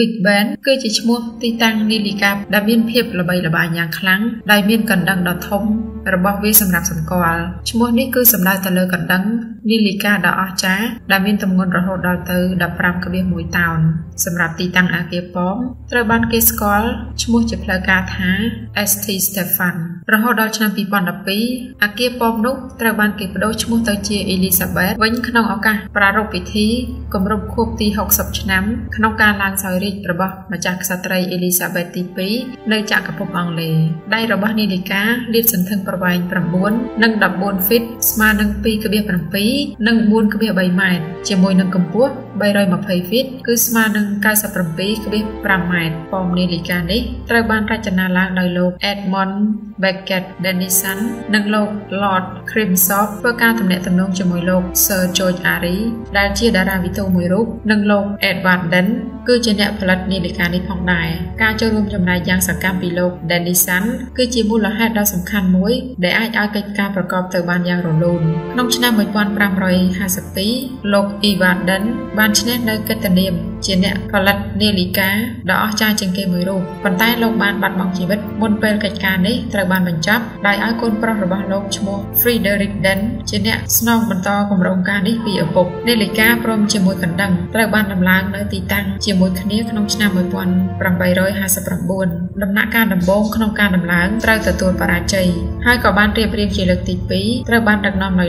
Big Ben គឺជាឈ្មោះទីតាំងនីលីកា របស់ម្ចាស់ក្សត្រីអេលីសាបេតទី ផលិតនីតិកានេះផងដែរការចូលរួមចំណាយយ៉ាងសកម្មពីលោក ក្នុងឆ្នាំ 1759 ដំណាក់កាលដំបូងក្នុងការដំឡើងត្រូវទទួលបរាជ័យហើយក៏បានរៀបរៀងជាលើកទី 2 ត្រូវបានដឹកនាំដោយ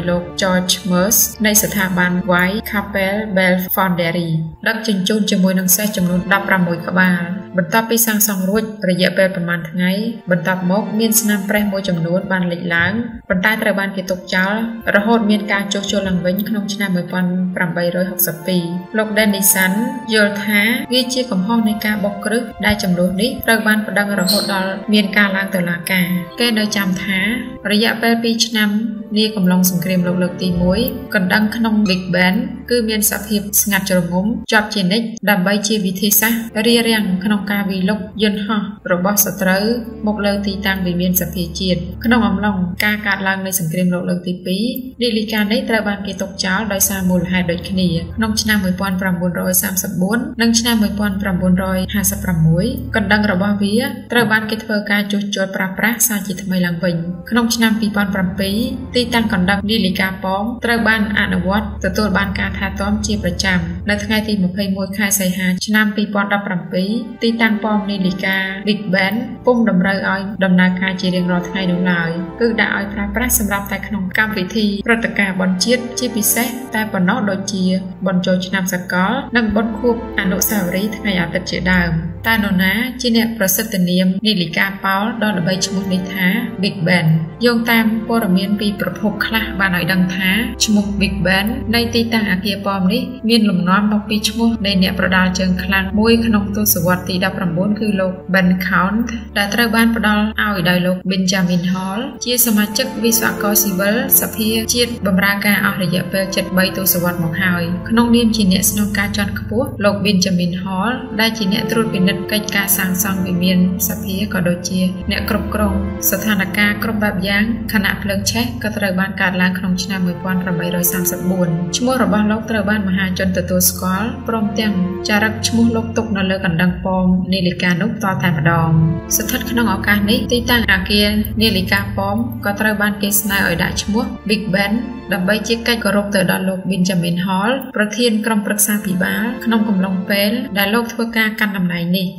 លោក George Merce នៃស្ថាប័ន White Chapel Belfondary ដឹកជញ្ជូនជាមួយនឹងសេះចំនួន 16 ក្បាល បន្ទាប់ពីសាងសង់រួចរយៈពេលប្រមាណថ្ងៃបន្ទាប់មកមានស្នាមប្រេះមួយចំនួនបានលេចឡើងប៉ុន្តែត្រូវបានគេទុកចោលរហូតមានការជួសជុលឡើងវិញក្នុងឆ្នាំ 1862 លោក Denison យល់ថាវាជាកំហុសនៃការបោកគ្រឹះដែលចំនួននេះត្រូវបានប្តឹងរហូតដល់មានការឡើងតុលាការគេនៅចាំថារយៈពេល 2 ឆ្នាំ នេះកំឡុងសង្គ្រាមលោកលើកទី 1 កណ្ដឹងក្នុង Big Ben គឺមានសភាពស្ងាត់ជ្រងំជានិច្ចដើម្បីជាវិធីសាស្ត្ររារាំងក្នុងការវិលុកយន្តហោះរបស់សត្រូវមកលើទីតាំងវិមានសភាជាតិក្នុងអំឡុងការកាត់ឡើងនៃសង្គ្រាមលោកលើកទី 2 នីលីកានេះត្រូវបានគេទុកចោលដោយសារមូលហេតុដូចគ្នាក្នុងឆ្នាំ 1934 និង ឆ្នាំ 1956 កណ្ដឹងរបស់វាត្រូវបានគេធ្វើការជួសជុលប្រាស់ប្រាស់សាជាថ្មីឡើងវិញក្នុងឆ្នាំ 2007 ទីតាំងកណ្ដឹងនីលីកាប៉មត្រូវបានអនុវត្តទទួលបានការថែទាំជាប្រចាំនៅថ្ងៃទី 21 ខែសីហាឆ្នាំ 2017 ទីតាំងប៉មនីលីកា Big Ben ពុំតម្រូវឲ្យដំណើរការជារៀងរាល់ថ្ងៃនោះឡើយគឺដាក់ឲ្យប្រើប្រាស់សម្រាប់តែក្នុងកម្មវិធីព្រឹត្តិការណ៍បុណ្យជាតិជាពិសេសតែប៉ុណ្ណោះដូចជាបុណ្យចូលឆ្នាំសកលនិងបុណ្យខួបអនុស្សាវរីយ៍ថ្ងៃអាទិដ្ឋជាដើមតែនរណាជាអ្នកប្រសិទ្ធនាមនីលីកាប៉ោលដ៏ល្បីឈ្មោះនេះថា Big Ben យោងតាមព័ត៌មានពីប្រភពខ្លះបានឲ្យដឹងថា ឈ្មោះ Big Ben នៃទីតាំងអគារប៉មនេះមានលំនាំមកពីឈ្មោះនៃអ្នកប្រដាល់ជើងខ្លាំងមួយក្នុងទសវត្សរ៍ទី 19 គឺ លោក Ben Count ដែលត្រូវបានផ្ដល់ឲ្យដោយលោក Benjamin Hall ជាសមាជិកវិស្វករស៊ីវិលសភាជាតិបម្រើការអស់រយៈពេល Benjamin Hall ដែលជាអ្នកត្រួតពិនិត្យកិច្ចការសាងសង់វិមានសភាក៏ដូចជាអ្នកគ្រប់គ្រងស្ថានភាពគ្រប់បែបយ៉ាងខណៈភ្លើងឆេះក៏ត្រូវបានកាត់ឡើងក្នុងឆ្នាំ 1834 ឈ្មោះរបស់លោកត្រូវបានមហាជនទទួលស្គាល់ព្រមទាំងចារឹកឈ្មោះលោកទុកនៅលើកណ្ដឹងប៉មនីលីកានោះតតែម្ដងស្ថិតក្នុងឱកាសនេះទីតាំងអគារនីលីកាប៉មក៏ត្រូវបានគេស្នើឲ្យដាក់ឈ្មោះ Big Ben ដើម្បីជាកិច្ចគោរព ទៅដល់លោក Benjamin Hall ប្រធានក្រុមប្រឹក្សាភិបាលក្នុងកំឡុងពេលដែលលោកធ្វើការកាន់តំណែងនេះ